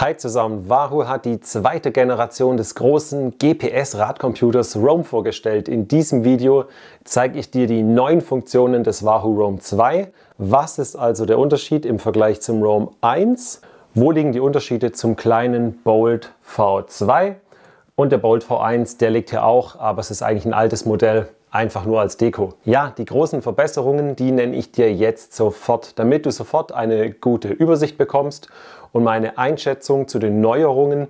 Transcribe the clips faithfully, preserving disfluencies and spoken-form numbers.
Hi zusammen, Wahoo hat die zweite Generation des großen G P S-Radcomputers Roam vorgestellt. In diesem Video zeige ich dir die neuen Funktionen des Wahoo Roam zwei. Was ist also der Unterschied im Vergleich zum Roam eins? Wo liegen die Unterschiede zum kleinen Bolt V zwei? Und der Bolt V eins, der liegt hier auch, aber es ist eigentlich ein altes Modell. Einfach nur als Deko. Ja, die großen Verbesserungen, die nenne ich dir jetzt sofort, damit du sofort eine gute Übersicht bekommst und meine Einschätzung zu den Neuerungen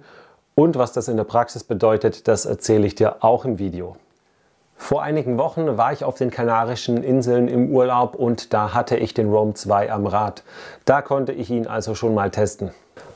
und was das in der Praxis bedeutet, das erzähle ich dir auch im Video. Vor einigen Wochen war ich auf den Kanarischen Inseln im Urlaub und da hatte ich den Roam zwei am Rad. Da konnte ich ihn also schon mal testen.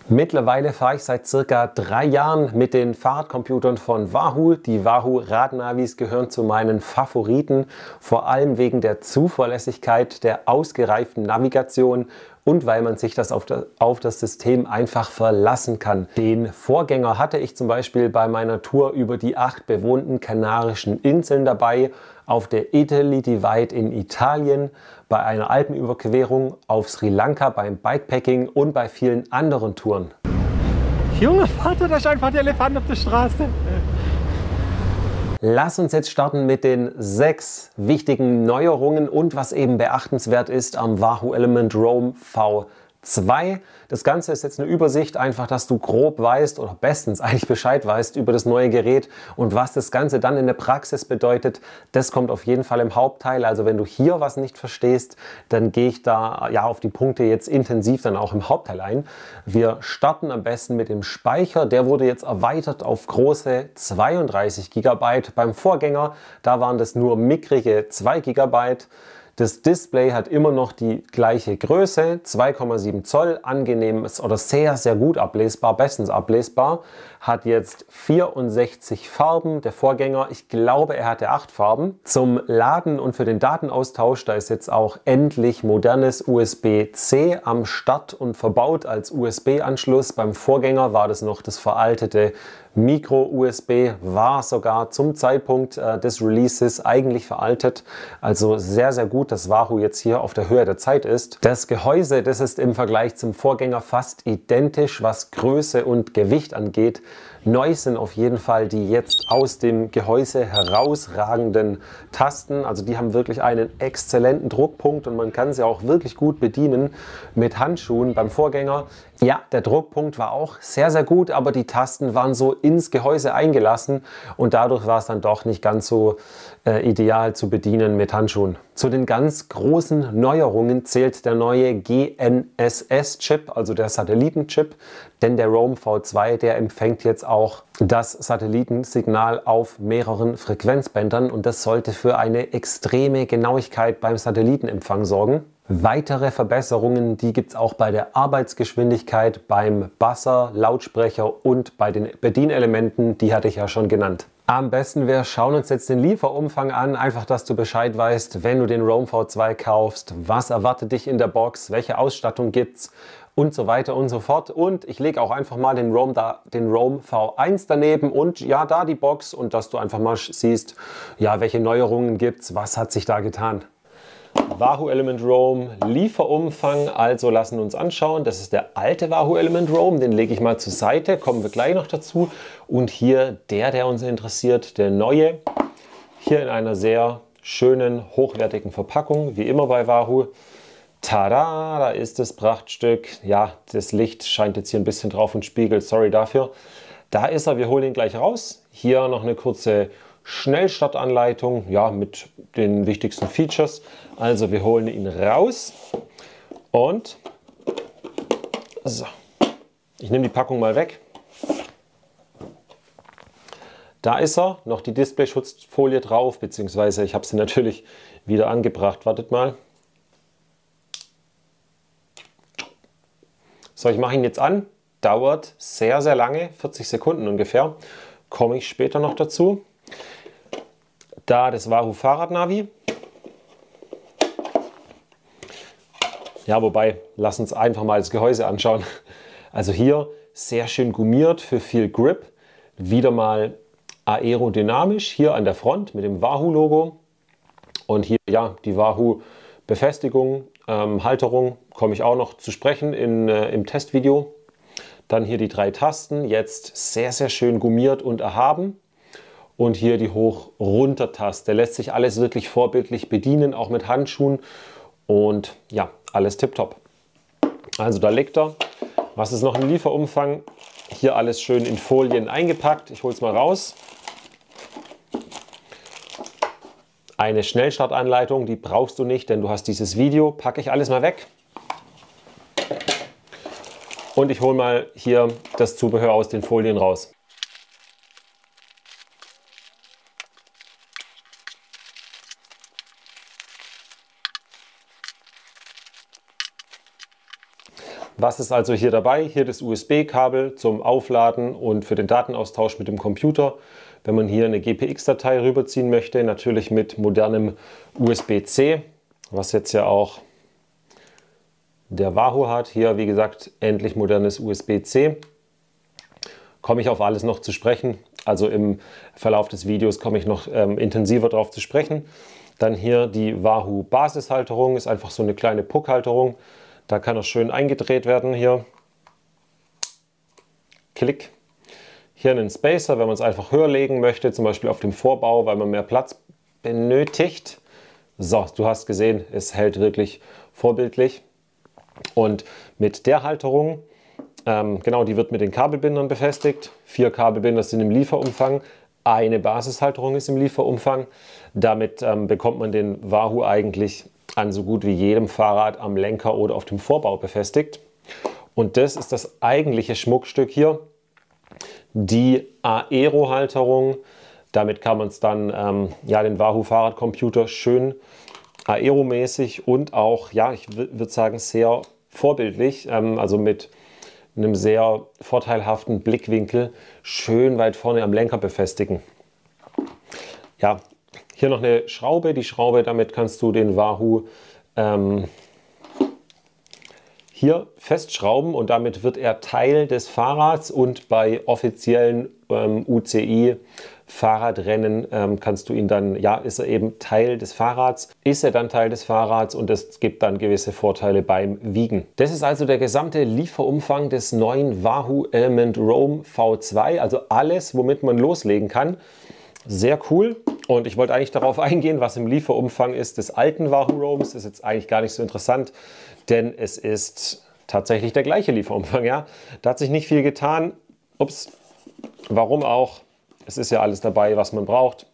Mittlerweile fahre ich seit circa drei Jahren mit den Fahrradcomputern von Wahoo. Die Wahoo Radnavis gehören zu meinen Favoriten, vor allem wegen der Zuverlässigkeit, der ausgereiften Navigation und weil man sich das auf, das auf das System einfach verlassen kann. Den Vorgänger hatte ich zum Beispiel bei meiner Tour über die acht bewohnten Kanarischen Inseln dabei, auf der Italy Divide in Italien, bei einer Alpenüberquerung, auf Sri Lanka beim Bikepacking und bei vielen anderen Touren. Junge, Vater, da ist einfach der Elefant auf der Straße. Lass uns jetzt starten mit den sechs wichtigen Neuerungen und was eben beachtenswert ist am Wahoo Element Roam V zwei. Das Ganze ist jetzt eine Übersicht, einfach, dass du grob weißt oder bestens eigentlich Bescheid weißt über das neue Gerät und was das Ganze dann in der Praxis bedeutet. Das kommt auf jeden Fall im Hauptteil. Also wenn du hier was nicht verstehst, dann gehe ich da ja auf die Punkte jetzt intensiv dann auch im Hauptteil ein. Wir starten am besten mit dem Speicher. Der wurde jetzt erweitert auf große zweiunddreißig Gigabyte. Beim Vorgänger, da waren das nur mickrige zwei Gigabyte. Das Display hat immer noch die gleiche Größe, zwei Komma sieben Zoll, angenehm ist oder sehr, sehr gut ablesbar, bestens ablesbar. Hat jetzt vierundsechzig Farben, der Vorgänger, ich glaube, er hatte acht Farben. Zum Laden und für den Datenaustausch, da ist jetzt auch endlich modernes U S B C am Start und verbaut als U S B-Anschluss. Beim Vorgänger war das noch das veraltete Micro U S B, war sogar zum Zeitpunkt äh, des Releases eigentlich veraltet. Also sehr, sehr gut, dass Wahoo jetzt hier auf der Höhe der Zeit ist. Das Gehäuse, das ist im Vergleich zum Vorgänger fast identisch, was Größe und Gewicht angeht. Neu sind auf jeden Fall die jetzt aus dem Gehäuse herausragenden Tasten. Also die haben wirklich einen exzellenten Druckpunkt und man kann sie auch wirklich gut bedienen mit Handschuhen. Beim Vorgänger, ja, der Druckpunkt war auch sehr, sehr gut, aber die Tasten waren so ins Gehäuse eingelassen und dadurch war es dann doch nicht ganz so äh, ideal zu bedienen mit Handschuhen. Zu den ganz großen Neuerungen zählt der neue G N S S-Chip, also der Satellitenchip, denn der Roam V zwei, der empfängt jetzt auch das Satellitensignal auf mehreren Frequenzbändern und das sollte für eine extreme Genauigkeit beim Satellitenempfang sorgen. Weitere Verbesserungen, die gibt es auch bei der Arbeitsgeschwindigkeit, beim Buzzer, Lautsprecher und bei den Bedienelementen, die hatte ich ja schon genannt. Am besten, wir schauen uns jetzt den Lieferumfang an, einfach, dass du Bescheid weißt, wenn du den Roam V zwei kaufst, was erwartet dich in der Box, welche Ausstattung gibt's und so weiter und so fort. Und ich lege auch einfach mal den Roam, da, den Roam V eins daneben und ja, da die Box und dass du einfach mal siehst, ja, welche Neuerungen gibt's, was hat sich da getan. Wahoo Element Roam Lieferumfang, also lassen wir uns anschauen. Das ist der alte Wahoo Element Roam, den lege ich mal zur Seite, kommen wir gleich noch dazu. Und hier der, der uns interessiert, der neue, hier in einer sehr schönen, hochwertigen Verpackung, wie immer bei Wahoo. Tada, da ist das Prachtstück. Ja, das Licht scheint jetzt hier ein bisschen drauf und spiegelt, sorry dafür. Da ist er, wir holen ihn gleich raus. Hier noch eine kurze Schnellstartanleitung, ja, mit den wichtigsten Features. Also wir holen ihn raus und so. Ich nehme die Packung mal weg. Da ist er, noch die Displayschutzfolie drauf, beziehungsweise ich habe sie natürlich wieder angebracht. Wartet mal. So, ich mache ihn jetzt an. Dauert sehr, sehr lange, vierzig Sekunden ungefähr. Komme ich später noch dazu. Da das Wahoo Fahrradnavi. Ja, wobei, lass uns einfach mal das Gehäuse anschauen. Also hier sehr schön gummiert für viel Grip. Wieder mal aerodynamisch hier an der Front mit dem Wahoo-Logo. Und hier, ja, die Wahoo-Befestigung, ähm, Halterung, komme ich auch noch zu sprechen in, äh, im Testvideo. Dann hier die drei Tasten, jetzt sehr, sehr schön gummiert und erhaben. Und hier die Hoch-Runter-Taste. Lässt sich alles wirklich vorbildlich bedienen, auch mit Handschuhen. Und ja, alles tipptopp. Also da liegt er. Was ist noch im Lieferumfang? Hier alles schön in Folien eingepackt. Ich hole es mal raus. Eine Schnellstartanleitung, die brauchst du nicht, denn du hast dieses Video. Packe ich alles mal weg. Und ich hole mal hier das Zubehör aus den Folien raus. Was ist also hier dabei? Hier das U S B-Kabel zum Aufladen und für den Datenaustausch mit dem Computer. Wenn man hier eine G P X-Datei rüberziehen möchte, natürlich mit modernem U S B C, was jetzt ja auch der Wahoo hat. Hier, wie gesagt, endlich modernes U S B C. Komme ich auf alles noch zu sprechen. Also im Verlauf des Videos komme ich noch ähm, intensiver darauf zu sprechen. Dann hier die Wahoo-Basishalterung, ist einfach so eine kleine Puckhalterung. Da kann er schön eingedreht werden hier. Klick. Hier einen Spacer, wenn man es einfach höher legen möchte, zum Beispiel auf dem Vorbau, weil man mehr Platz benötigt. So, du hast gesehen, es hält wirklich vorbildlich. Und mit der Halterung, ähm, genau, die wird mit den Kabelbindern befestigt. Vier Kabelbinder sind im Lieferumfang. Eine Basishalterung ist im Lieferumfang. Damit ähm, bekommt man den Wahoo eigentlich an so gut wie jedem Fahrrad am Lenker oder auf dem Vorbau befestigt. Und das ist das eigentliche Schmuckstück hier, die Aero-Halterung. Damit kann man es dann, ähm, ja, den Wahoo-Fahrradcomputer schön aeromäßig und auch, ja, ich würde sagen, sehr vorbildlich, ähm, also mit einem sehr vorteilhaften Blickwinkel, schön weit vorne am Lenker befestigen. Ja, hier noch eine Schraube. Die Schraube, damit kannst du den Wahoo ähm, hier festschrauben und damit wird er Teil des Fahrrads und bei offiziellen ähm, U C I-Fahrradrennen ähm, kannst du ihn dann, ja, ist er eben Teil des Fahrrads, ist er dann Teil des Fahrrads und es gibt dann gewisse Vorteile beim Wiegen. Das ist also der gesamte Lieferumfang des neuen Wahoo Element Roam V zwei, also alles, womit man loslegen kann. Sehr cool. Und ich wollte eigentlich darauf eingehen, was im Lieferumfang ist des alten Wahoo Roams. Ist jetzt eigentlich gar nicht so interessant, denn es ist tatsächlich der gleiche Lieferumfang. Ja, da hat sich nicht viel getan. Ups, warum auch? Es ist ja alles dabei, was man braucht.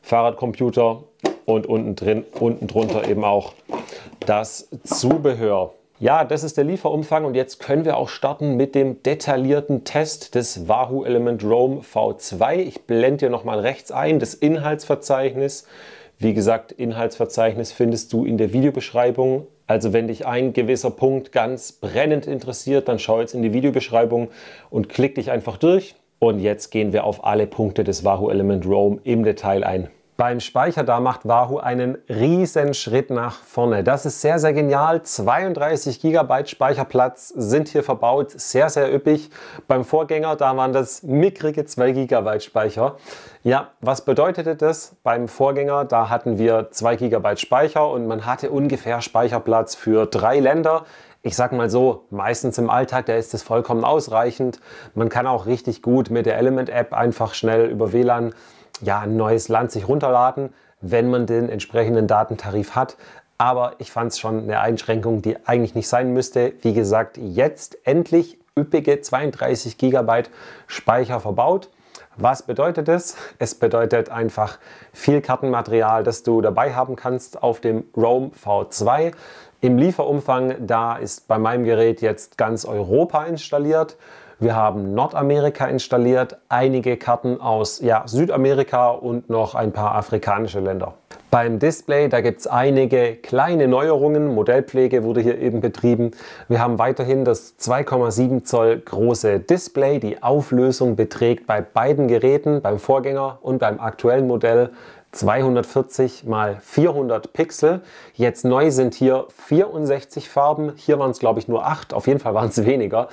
Fahrradcomputer und unten drin, unten drunter eben auch das Zubehör. Ja, das ist der Lieferumfang und jetzt können wir auch starten mit dem detaillierten Test des Wahoo Element Roam V zwei. Ich blende hier nochmal rechts ein, das Inhaltsverzeichnis. Wie gesagt, Inhaltsverzeichnis findest du in der Videobeschreibung. Also wenn dich ein gewisser Punkt ganz brennend interessiert, dann schau jetzt in die Videobeschreibung und klick dich einfach durch. Und jetzt gehen wir auf alle Punkte des Wahoo Element Roam im Detail ein. Beim Speicher, da macht Wahoo einen riesen Schritt nach vorne. Das ist sehr, sehr genial. zweiunddreißig Gigabyte Speicherplatz sind hier verbaut. Sehr, sehr üppig. Beim Vorgänger, da waren das mickrige zwei Gigabyte Speicher. Ja, was bedeutete das? Beim Vorgänger, da hatten wir zwei Gigabyte Speicher und man hatte ungefähr Speicherplatz für drei Länder. Ich sag mal so, meistens im Alltag, da ist es vollkommen ausreichend. Man kann auch richtig gut mit der Element App einfach schnell über W L A N ja, ein neues Land sich runterladen, wenn man den entsprechenden Datentarif hat. Aber ich fand es schon eine Einschränkung, die eigentlich nicht sein müsste. Wie gesagt, jetzt endlich üppige zweiunddreißig Gigabyte Speicher verbaut. Was bedeutet es? Es bedeutet einfach viel Kartenmaterial, das du dabei haben kannst auf dem Roam V zwei. Im Lieferumfang, da ist bei meinem Gerät jetzt ganz Europa installiert. Wir haben Nordamerika installiert, einige Karten aus ja, Südamerika und noch ein paar afrikanische Länder. Beim Display, da gibt es einige kleine Neuerungen. Modellpflege wurde hier eben betrieben. Wir haben weiterhin das zwei Komma sieben Zoll große Display. Die Auflösung beträgt bei beiden Geräten, beim Vorgänger und beim aktuellen Modell, zweihundertvierzig mal vierhundert Pixel. Jetzt neu sind hier vierundsechzig Farben. Hier waren es, glaube ich, nur acht. Auf jeden Fall waren es weniger.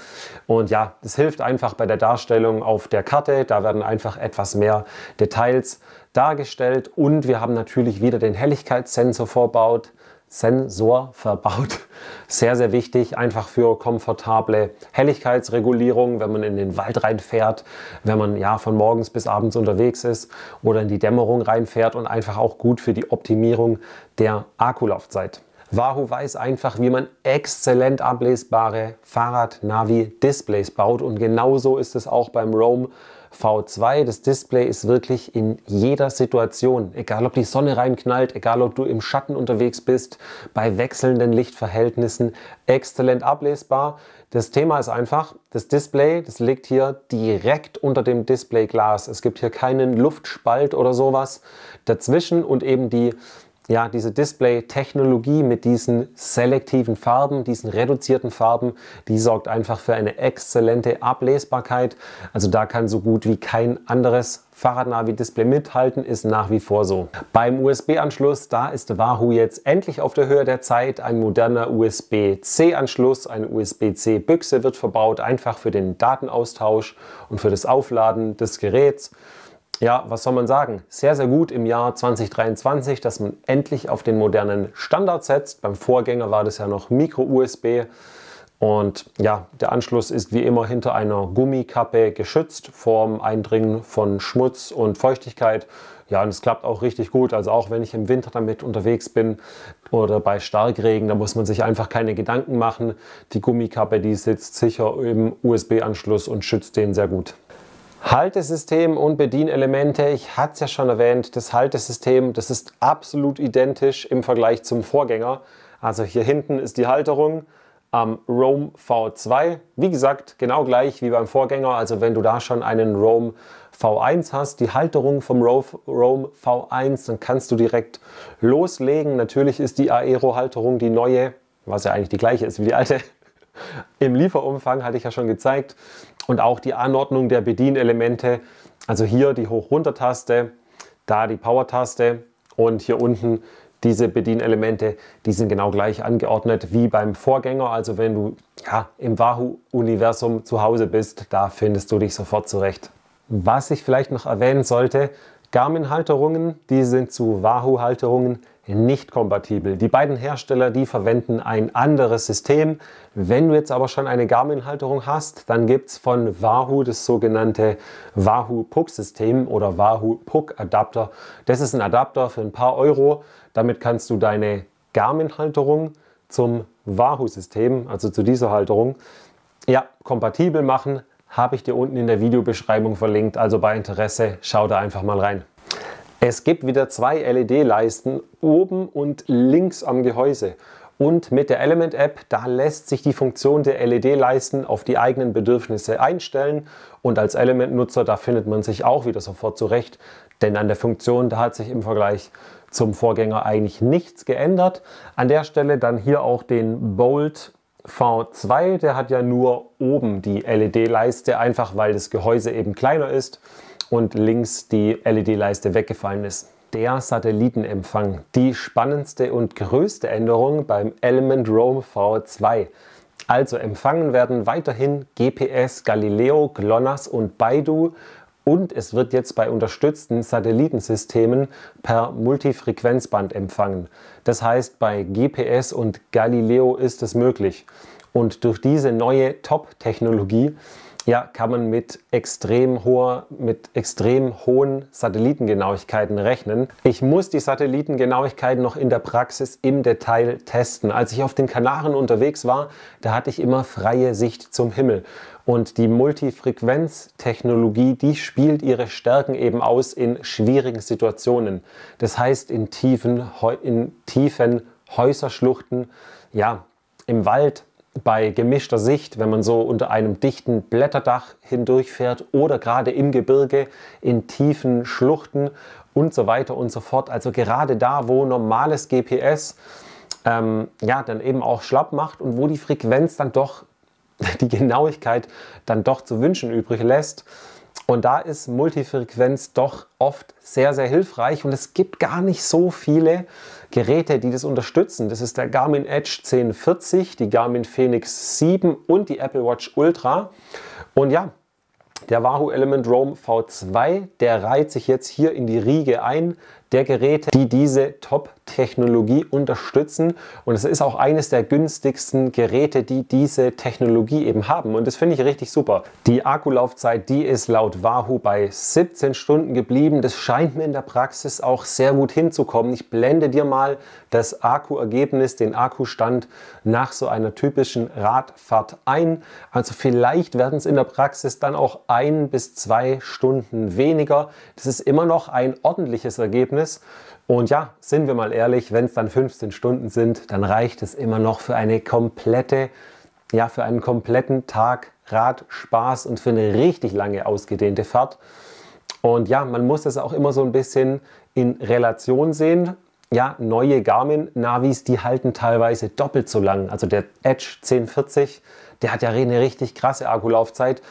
Und ja, das hilft einfach bei der Darstellung auf der Karte. Da werden einfach etwas mehr Details dargestellt. Und wir haben natürlich wieder den Helligkeitssensor verbaut. Sensor verbaut. Sehr, sehr wichtig, einfach für komfortable Helligkeitsregulierung, wenn man in den Wald reinfährt, wenn man ja von morgens bis abends unterwegs ist oder in die Dämmerung reinfährt, und einfach auch gut für die Optimierung der Akkulaufzeit. Wahoo weiß einfach, wie man exzellent ablesbare Fahrrad-Navi-Displays baut, und genauso ist es auch beim Roam V zwei. Das Display ist wirklich in jeder Situation, egal ob die Sonne reinknallt, egal ob du im Schatten unterwegs bist, bei wechselnden Lichtverhältnissen exzellent ablesbar. Das Thema ist einfach, das Display, das liegt hier direkt unter dem Displayglas. Es gibt hier keinen Luftspalt oder sowas dazwischen, und eben die Ja, diese Display-Technologie mit diesen selektiven Farben, diesen reduzierten Farben, die sorgt einfach für eine exzellente Ablesbarkeit. Also da kann so gut wie kein anderes Fahrradnavi-Display mithalten, ist nach wie vor so. Beim U S B-Anschluss, da ist Wahoo jetzt endlich auf der Höhe der Zeit. Ein moderner U S B-C-Anschluss, eine U S B-C-Büchse wird verbaut, einfach für den Datenaustausch und für das Aufladen des Geräts. Ja, was soll man sagen? Sehr, sehr gut im Jahr zwanzig dreiundzwanzig, dass man endlich auf den modernen Standard setzt. Beim Vorgänger war das ja noch Micro-U S B. Und ja, der Anschluss ist wie immer hinter einer Gummikappe geschützt vorm Eindringen von Schmutz und Feuchtigkeit. Ja, und es klappt auch richtig gut. Also auch wenn ich im Winter damit unterwegs bin oder bei Starkregen, da muss man sich einfach keine Gedanken machen. Die Gummikappe, die sitzt sicher im U S B-Anschluss und schützt den sehr gut. Haltesystem und Bedienelemente, ich hatte es ja schon erwähnt, das Haltesystem, das ist absolut identisch im Vergleich zum Vorgänger. Also hier hinten ist die Halterung am Roam V zwei. Wie gesagt, genau gleich wie beim Vorgänger. Also wenn du da schon einen Roam V eins hast, die Halterung vom Roam V eins, dann kannst du direkt loslegen. Natürlich ist die Aero-Halterung die neue, was ja eigentlich die gleiche ist wie die alte. Im Lieferumfang hatte ich ja schon gezeigt, und auch die Anordnung der Bedienelemente, also hier die Hoch-Runter-Taste, da die Power-Taste und hier unten diese Bedienelemente, die sind genau gleich angeordnet wie beim Vorgänger. Also wenn du ja, im Wahoo-Universum zu Hause bist, da findest du dich sofort zurecht. Was ich vielleicht noch erwähnen sollte, Garmin-Halterungen, die sind zu Wahoo-Halterungen nicht kompatibel. Die beiden Hersteller, die verwenden ein anderes System. Wenn du jetzt aber schon eine Garmin-Halterung hast, dann gibt es von Wahoo das sogenannte Wahoo-Puck-System oder Wahoo-Puck-Adapter. Das ist ein Adapter für ein paar Euro. Damit kannst du deine Garmin-Halterung zum Wahoo-System, also zu dieser Halterung, ja, kompatibel machen. Habe ich dir unten in der Videobeschreibung verlinkt. Also bei Interesse, schau da einfach mal rein. Es gibt wieder zwei L E D-Leisten, oben und links am Gehäuse. Und mit der Element-App, da lässt sich die Funktion der L E D-Leisten auf die eigenen Bedürfnisse einstellen. Und als Element-Nutzer, da findet man sich auch wieder sofort zurecht. Denn an der Funktion, da hat sich im Vergleich zum Vorgänger eigentlich nichts geändert. An der Stelle dann hier auch den Bolt V zwei, der hat ja nur oben die L E D-Leiste, einfach weil das Gehäuse eben kleiner ist und links die L E D-Leiste weggefallen ist. Der Satellitenempfang, die spannendste und größte Änderung beim Element Roam V zwei. Also empfangen werden weiterhin G P S, Galileo, GLONASS und Baidu, und es wird jetzt bei unterstützten Satellitensystemen per Multifrequenzband empfangen. Das heißt, bei G P S und Galileo ist es möglich. Und durch diese neue Top-Technologie Ja, kann man mit extrem hoher, mit extrem hohen Satellitengenauigkeiten rechnen. Ich muss die Satellitengenauigkeiten noch in der Praxis im Detail testen. Als ich auf den Kanaren unterwegs war, da hatte ich immer freie Sicht zum Himmel. Und die Multifrequenztechnologie, die spielt ihre Stärken eben aus in schwierigen Situationen. Das heißt in tiefen, in tiefen Häuserschluchten, ja, im Wald, bei gemischter Sicht, wenn man so unter einem dichten Blätterdach hindurchfährt oder gerade im Gebirge, in tiefen Schluchten und so weiter und so fort. Also gerade da, wo normales G P S ähm, ja, dann eben auch schlapp macht und wo die Frequenz dann doch, die Genauigkeit dann doch zu wünschen übrig lässt. Und da ist Multifrequenz doch oft sehr, sehr hilfreich, und es gibt gar nicht so viele Geräte, die das unterstützen. Das ist der Garmin Edge zehn vierzig, die Garmin Fenix sieben und die Apple Watch Ultra. Und ja, der Wahoo Element Roam V zwei, der reiht sich jetzt hier in die Riege ein der Geräte, die diese Top-Technologie unterstützen. Und es ist auch eines der günstigsten Geräte, die diese Technologie eben haben. Und das finde ich richtig super. Die Akkulaufzeit, die ist laut Wahoo bei siebzehn Stunden geblieben. Das scheint mir in der Praxis auch sehr gut hinzukommen. Ich blende dir mal das Akkuergebnis, den Akkustand nach so einer typischen Radfahrt ein. Also vielleicht werden es in der Praxis dann auch ein bis zwei Stunden weniger. Das ist immer noch ein ordentliches Ergebnis. Und ja, sind wir mal ehrlich, wenn es dann fünfzehn Stunden sind, dann reicht es immer noch für eine komplette, ja, für einen kompletten Tag Radspaß und für eine richtig lange ausgedehnte Fahrt. Und ja, man muss das auch immer so ein bisschen in Relation sehen. Ja, neue Garmin-Navis, die halten teilweise doppelt so lang. Also der Edge zehn vierzig, der hat ja eine richtig krasse Akkulaufzeit.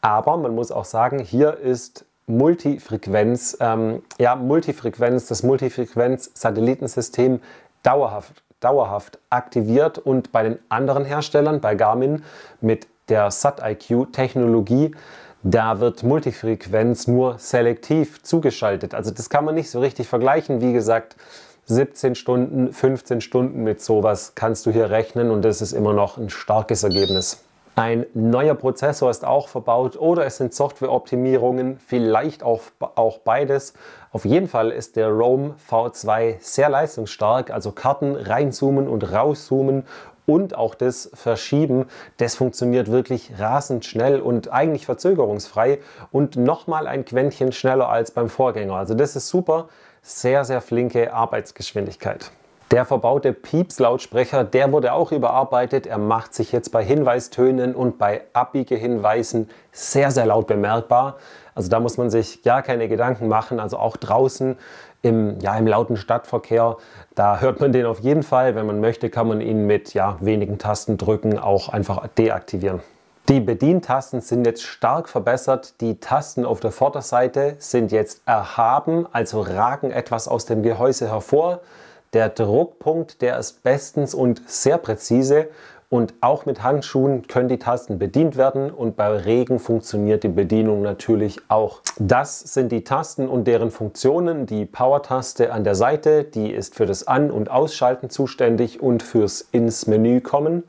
Aber man muss auch sagen, hier ist Multifrequenz, ähm, ja, Multifrequenz, das Multifrequenz-Satellitensystem dauerhaft, dauerhaft aktiviert, und bei den anderen Herstellern, bei Garmin mit der Sat I Q-Technologie, da wird Multifrequenz nur selektiv zugeschaltet. Also das kann man nicht so richtig vergleichen. Wie gesagt, siebzehn Stunden, fünfzehn Stunden, mit sowas kannst du hier rechnen, und das ist immer noch ein starkes Ergebnis. Ein neuer Prozessor ist auch verbaut, oder es sind Softwareoptimierungen, vielleicht auch, auch beides. Auf jeden Fall ist der Roam V zwei sehr leistungsstark, also Karten reinzoomen und rauszoomen und auch das Verschieben, das funktioniert wirklich rasend schnell und eigentlich verzögerungsfrei und nochmal ein Quäntchen schneller als beim Vorgänger. Also das ist super, sehr, sehr flinke Arbeitsgeschwindigkeit. Der verbaute Pieps-Lautsprecher, der wurde auch überarbeitet. Er macht sich jetzt bei Hinweistönen und bei Abbiegehinweisen sehr, sehr laut bemerkbar. Also da muss man sich gar keine Gedanken machen. Also auch draußen im, ja, im lauten Stadtverkehr, da hört man den auf jeden Fall. Wenn man möchte, kann man ihn mit ja, wenigen Tastendrücken auch einfach deaktivieren. Die Bedientasten sind jetzt stark verbessert. Die Tasten auf der Vorderseite sind jetzt erhaben, also ragen etwas aus dem Gehäuse hervor. Der Druckpunkt, der ist bestens und sehr präzise, und auch mit Handschuhen können die Tasten bedient werden, und bei Regen funktioniert die Bedienung natürlich auch. Das sind die Tasten und deren Funktionen. Die Power-Taste an der Seite, die ist für das An- und Ausschalten zuständig und fürs ins Menü kommen,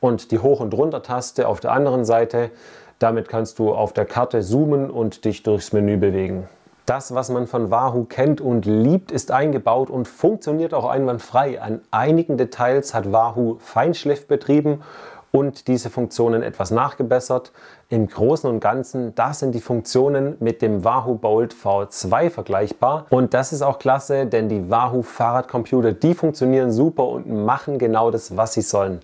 und die Hoch- und Runter-Taste auf der anderen Seite, damit kannst du auf der Karte zoomen und dich durchs Menü bewegen. Das, was man von Wahoo kennt und liebt, ist eingebaut und funktioniert auch einwandfrei. An einigen Details hat Wahoo Feinschliff betrieben und diese Funktionen etwas nachgebessert. Im Großen und Ganzen, das sind die Funktionen mit dem Wahoo Bolt V zwei vergleichbar. Und das ist auch klasse, denn die Wahoo Fahrradcomputer, die funktionieren super und machen genau das, was sie sollen.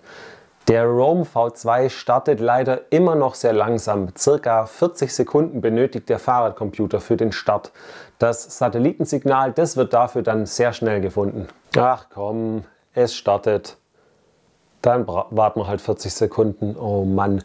Der Roam V zwei startet leider immer noch sehr langsam. Circa vierzig Sekunden benötigt der Fahrradcomputer für den Start. Das Satellitensignal, das wird dafür dann sehr schnell gefunden. Ach komm, es startet. Dann warten wir halt vierzig Sekunden. Oh Mann.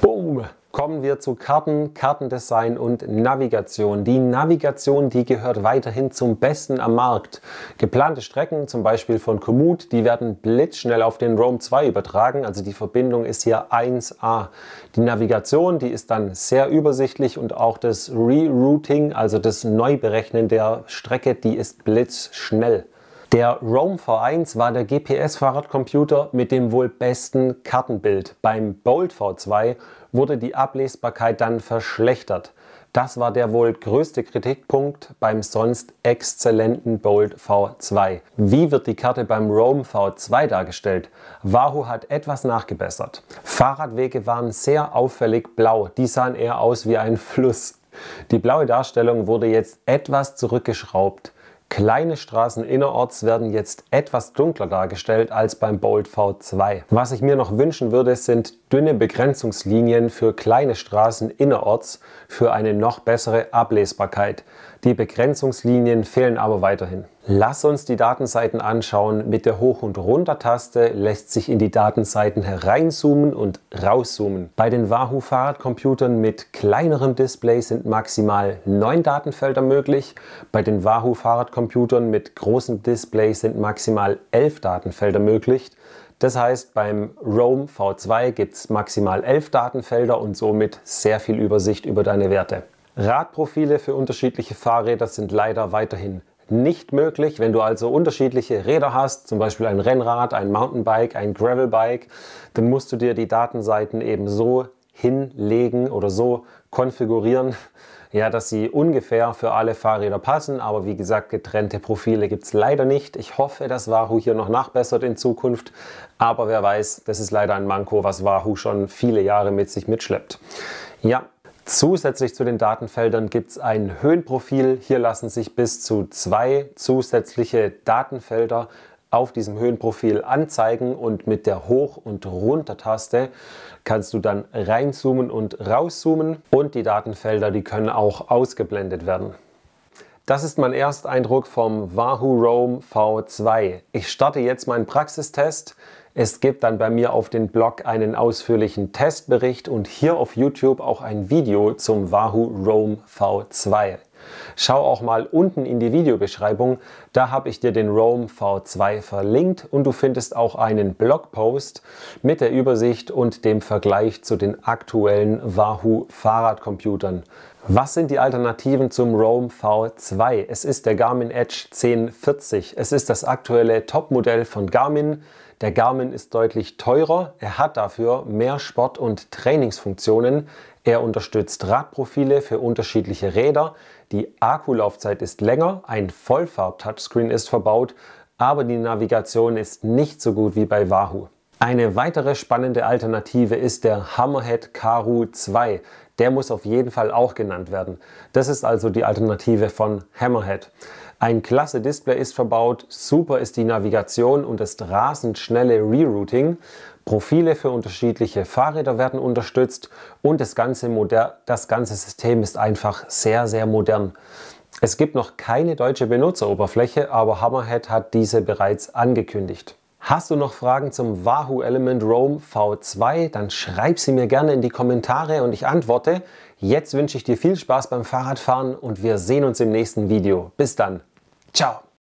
Boom. Kommen wir zu Karten, Kartendesign und Navigation. Die Navigation, die gehört weiterhin zum Besten am Markt. Geplante Strecken, zum Beispiel von Komoot, die werden blitzschnell auf den Roam zwei übertragen. Also die Verbindung ist hier eins A. Die Navigation, die ist dann sehr übersichtlich, und auch das Rerouting, also das Neuberechnen der Strecke, die ist blitzschnell. Der Roam V eins war der G P S-Fahrradcomputer mit dem wohl besten Kartenbild. Beim Bolt V zwei wurde die Ablesbarkeit dann verschlechtert. Das war der wohl größte Kritikpunkt beim sonst exzellenten Bolt V zwei. Wie wird die Karte beim Roam V zwei dargestellt? Wahoo hat etwas nachgebessert. Fahrradwege waren sehr auffällig blau. Die sahen eher aus wie ein Fluss. Die blaue Darstellung wurde jetzt etwas zurückgeschraubt. Kleine Straßen innerorts werden jetzt etwas dunkler dargestellt als beim Bolt V zwei. Was ich mir noch wünschen würde, sind dünne Begrenzungslinien für kleine Straßen innerorts für eine noch bessere Ablesbarkeit. Die Begrenzungslinien fehlen aber weiterhin. Lass uns die Datenseiten anschauen. Mit der Hoch- und Runter-Taste lässt sich in die Datenseiten hereinzoomen und rauszoomen. Bei den Wahoo Fahrradcomputern mit kleinerem Display sind maximal neun Datenfelder möglich. Bei den Wahoo Fahrradcomputern mit großem Display sind maximal elf Datenfelder möglich. Das heißt, beim Roam V zwei gibt es maximal elf Datenfelder und somit sehr viel Übersicht über deine Werte. Radprofile für unterschiedliche Fahrräder sind leider weiterhin nicht möglich. Wenn du also unterschiedliche Räder hast, zum Beispiel ein Rennrad, ein Mountainbike, ein Gravelbike, dann musst du dir die Datenseiten eben so hinlegen oder so konfigurieren, ja, dass sie ungefähr für alle Fahrräder passen. Aber wie gesagt, getrennte Profile gibt es leider nicht. Ich hoffe, dass Wahoo hier noch nachbessert in Zukunft. Aber wer weiß, das ist leider ein Manko, was Wahoo schon viele Jahre mit sich mitschleppt. Ja. Zusätzlich zu den Datenfeldern gibt es ein Höhenprofil. Hier lassen sich bis zu zwei zusätzliche Datenfelder auf diesem Höhenprofil anzeigen und mit der Hoch- und Runter-Taste kannst du dann reinzoomen und rauszoomen und die Datenfelder, die können auch ausgeblendet werden. Das ist mein Ersteindruck vom Wahoo Roam V zwei. Ich starte jetzt meinen Praxistest. Es gibt dann bei mir auf dem Blog einen ausführlichen Testbericht und hier auf YouTube auch ein Video zum Wahoo Roam V zwei. Schau auch mal unten in die Videobeschreibung, da habe ich dir den Roam V zwei verlinkt und du findest auch einen Blogpost mit der Übersicht und dem Vergleich zu den aktuellen Wahoo Fahrradcomputern. Was sind die Alternativen zum Roam V zwei? Es ist der Garmin Edge zehn vierzig. Es ist das aktuelle Topmodell von Garmin. Der Garmin ist deutlich teurer. Er hat dafür mehr Sport- und Trainingsfunktionen. Er unterstützt Radprofile für unterschiedliche Räder. Die Akkulaufzeit ist länger. Ein Vollfarb-Touchscreen ist verbaut, aber die Navigation ist nicht so gut wie bei Wahoo. Eine weitere spannende Alternative ist der Hammerhead Karoo zwei. Der muss auf jeden Fall auch genannt werden. Das ist also die Alternative von Hammerhead. Ein klasse Display ist verbaut, super ist die Navigation und das rasend schnelle Rerouting. Profile für unterschiedliche Fahrräder werden unterstützt und das ganze, moder- das ganze System ist einfach sehr, sehr modern. Es gibt noch keine deutsche Benutzeroberfläche, aber Hammerhead hat diese bereits angekündigt. Hast du noch Fragen zum Wahoo Element Roam V zwei, dann schreib sie mir gerne in die Kommentare und ich antworte. Jetzt wünsche ich dir viel Spaß beim Fahrradfahren und wir sehen uns im nächsten Video. Bis dann. Ciao.